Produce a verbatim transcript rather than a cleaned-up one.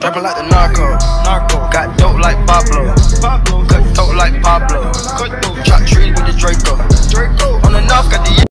Trapping like the narco. Narco. Got dope like Pablo.